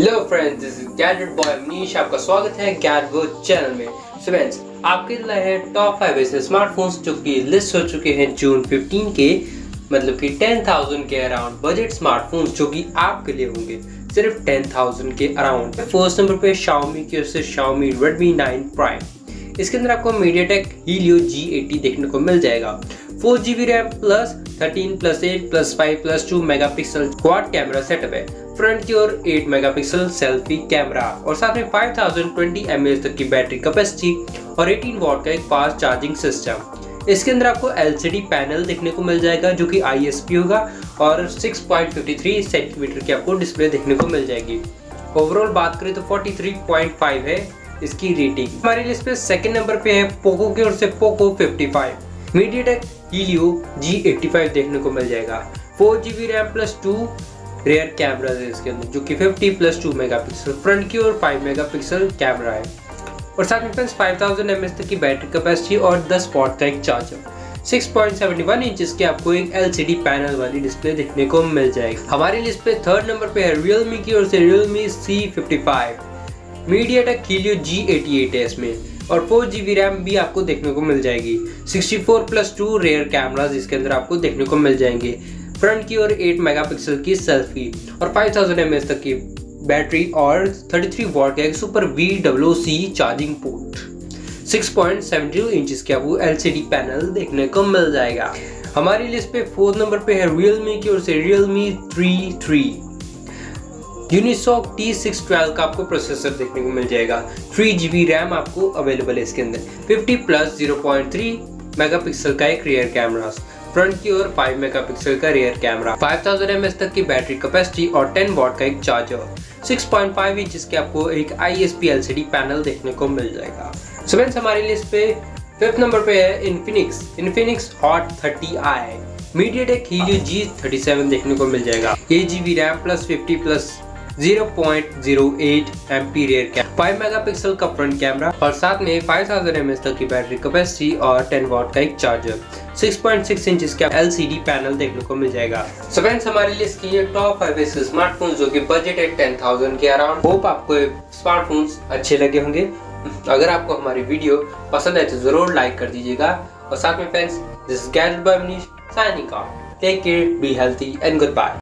Hello friends, this is gadget boy Manish. आपका स्वागत है गैजेट चैनल में। सो फ्रेंड्स, आपके लिए है टॉप 5 ऐसे स्मार्टफोन्स जो कि लिस्ट हो चुके हैं जून 15 के, मतलब कि 10,000 के अराउंड बजट स्मार्टफोन्स जो कि आपके लिए होंगे सिर्फ 10,000 के अराउंड। फर्स्ट नंबर पे Xiaomi की ओर से Xiaomi Redmi 9 Prime। इसके अंदर आपको MediaTek Helio G80 देखने को मिल जाएगा। 4GB RAM plus 13 plus 8 plus 5 plus 2 megapixel quad camera setup है। फ्रंट की ओर 8 मेगापिक्सल सेल्फी कैमरा और साथ में 5020 mAh तक की बैटरी कैपेसिटी और 18 वॉट का एक फास्ट चार्जिंग सिस्टम। इसके अंदर आपको LCD पैनल देखने को मिल जाएगा जो कि ISP होगा और 6.53 सेंटीमीटर की आपको डिस्प्ले देखने को मिल जाएगी। ओवरऑल बात करें तो 43.5 है इसकी रेटिंग। हमारी लिस्ट पे सेकंड नंबर पे है पोको की ओर से पोको 55। MediaTek Helio G85 देखने को मिल जाएगा। 4GB RAM plus 2 rare cameras है इसके अंदर जो कि 50 प्लस 2 मेगापिक्सल फ्रंट की और 5 मेगापिक्सल कैमरा है और साथ में 5000 mAh तक की बैटरी कैपेसिटी और 10 वॉट का एक चार्जर। 6.71 इंच की आपको एक LCD पैनल वाली डिस्प्ले देखने को मिल जाएगी। हमारी लिस्ट पे थर्ड नंबर पे है Realme की ओर से Realme C55। MediaTek Helio G88 है इसमें और 4GB रैम भी आपको देखने को मिल जाएगी। 64 प्लस 2 रेयर कैमराज इसके अंदर आपको देखने को मिल जाएंगे। फ्रंट की ओर 8 मेगापिक्सल की सेल्फी और 5000 mAh तक की बैटरी और 33 वॉट का एक super VCC charging port. 6.72 inch की आपको LCD पैनल देखने को मिल जाएगा। हमारी लिस्ट पे फोर्थ नंबर पे है Realme की ओर से Realme 33। यूनिसॉक T612 का आपको प्रोसेसर देखने को मिल जाएगा। 3GB रैम आपको अवेलेबल है इसके अंदर। 50 प्लस 0.3 मेगापिक्सल का एक रियर कैमरा, फ्रंट की ओर 5 मेगापिक्सल का रियर कैमरा, 5000 mAh तक की बैटरी कैपेसिटी और 10 वॉट का एक चार्जर। 6.5 इंच के आपको एक ISP LCD पैनल देखने को मिल जाएगा। सो फ्रेंड्स, हमारी लिस्ट पे फिफ्थ नंबर पे है Infinix Hot 30i। MediaTek Helio G37 देखने को मिल जाएगा। 8GB RAM plus 50 plus 0.08 ampere का 5 मेगापिक्सल का फ्रंट कैमरा और साथ में 5000 mAh तक की बैटरी कैपेसिटी और 10 वॉट का एक चार्जर। 6.6 इंच का LCD पैनल देखने को मिल जाएगा। सो फ्रेंड्स, हमारी लिस्ट की ये टॉप 5 ऐसे स्मार्टफोन्स जो कि बजट है 10,000 के अराउंड। होप आपको स्मार्टफोन्स अच्छे लगे होंगे। अगर आपको हमारी वीडियो पसंद है तो जरूर लाइक कर दीजिएगा और साथ में friends, this is gadget boy Manish signing off. Take care, be healthy and goodbye.